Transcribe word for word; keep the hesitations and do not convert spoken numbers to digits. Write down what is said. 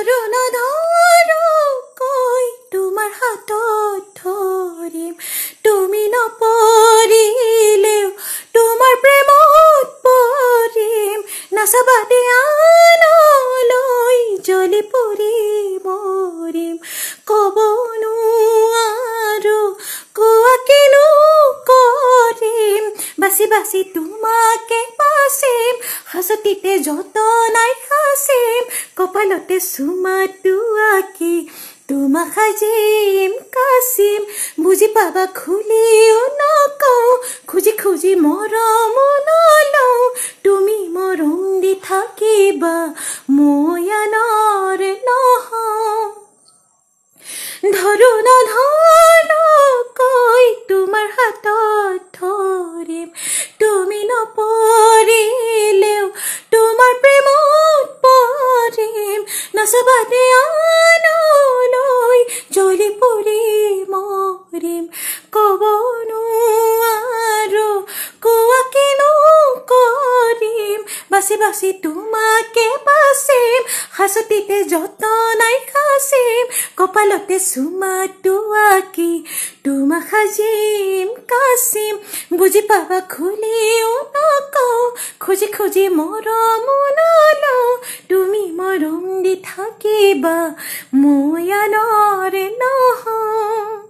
চৰণ ধৰো কই তোমাৰ হাত ধৰিম তুমি নপৰিলেও তোমাৰ প্ৰেমত পৰিম নাসাবাদে আনলৈ জ্বলি পৰি মৰিম কব নোৱাৰো কোৱা কিনো কৰিম বাসি বাসি তোমাকে বাসিম হাসতিতে যতনাই খাসিম কপালতে চুমা টুকি তোমাক সাজিম কাছিম বুজি পাবা খুলিও নকওঁ খুজি খুজি মৰম নলওঁ তুমি মৰম দি থাকিবা মই আনৰ নহওঁ ধৰো নধৰো কৈ তোমাৰ হাতত ধৰিম তুমি নপৰিলেও তোমাৰ প্ৰেমত পৰিম নাচাবাদে জলি পৰি মৰিম কব নোৱাৰো কোৱা কিনো কৰিম বাচি বাচি তোমাকে বাচিম হাঁচতিতে যতনাই খাচিম কপালতে চুমা টুকি তোমাক সাজিম কাচিম বুজি পাবা খুলিও নকওঁ খুজি খুজি মৰম নলওঁ তুমি মৰম দি থাকিবা মই আনৰ নহওঁ।